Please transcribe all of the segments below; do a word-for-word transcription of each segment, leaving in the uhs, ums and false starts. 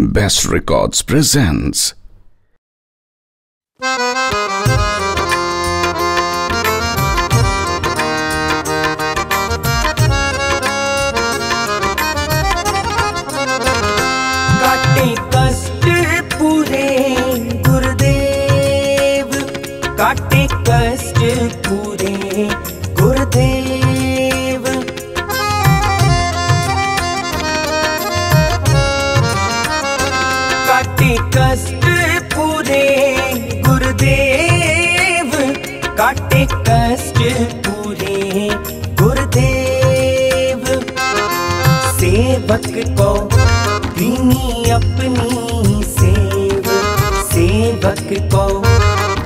Best Records presents काटे कष्ट पूरे गुरुदेव, काटे कष्ट पूरे गुरुदेव। कष्ट पूरे गुरुदेव, काटे कष्ट पूरे गुरुदेव। सेवक को दीनी अपनी सेव, सेवक को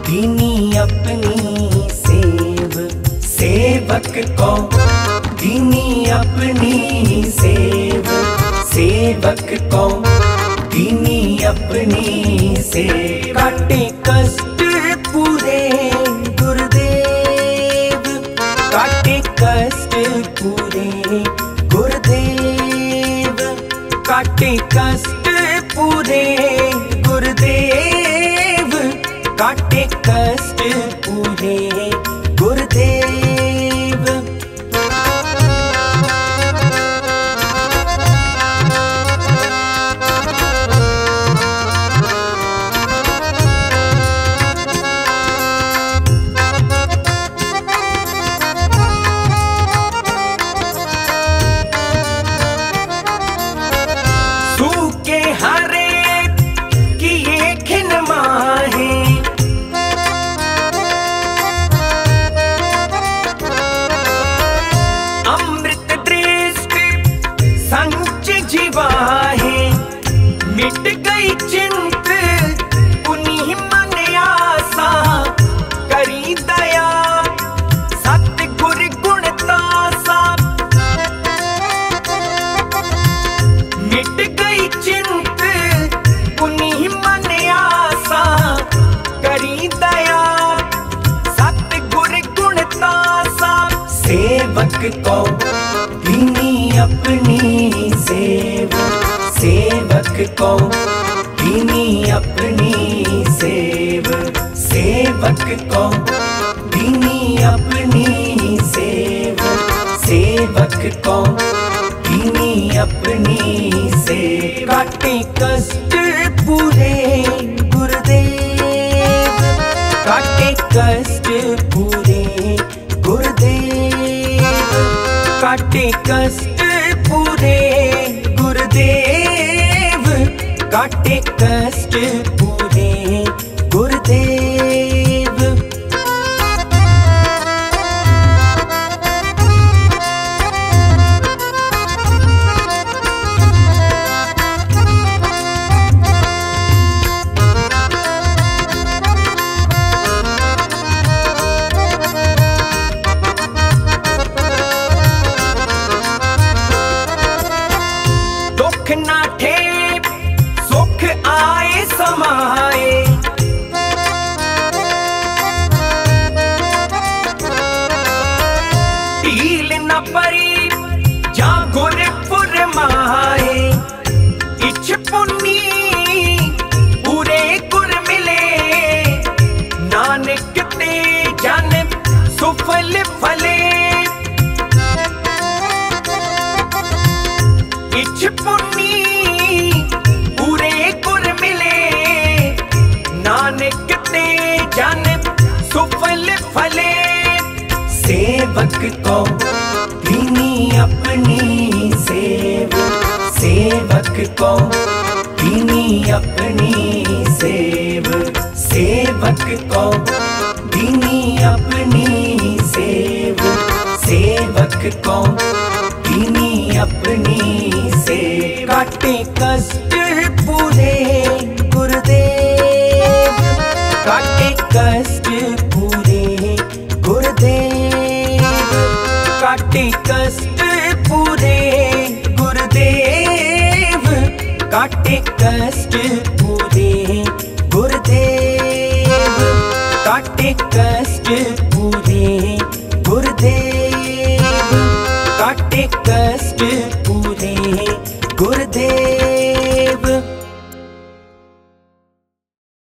दीनी अपनी सेव, सेवक को दीनी अपनी सेव, सेवक को दीनी अपनी से। काटे कष्ट पूरे गुरुदेव, काटे कष्ट पूरे गुरुदेव, काटे कष्ट पूरे गुरुदेव, काटे कष्ट पूरे गुरुदेव। गुरुदेव काटे कष्ट पूरे गुरुदेव।